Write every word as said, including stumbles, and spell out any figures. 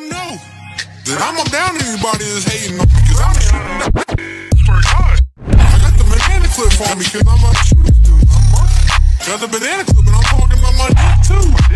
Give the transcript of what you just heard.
them know that I'm not down to anybody that's hating on me, cause I'm a shooter. I got the banana clip on me, cause I'm a shooter, dude. Got the banana clip and I'm talking about my dick too.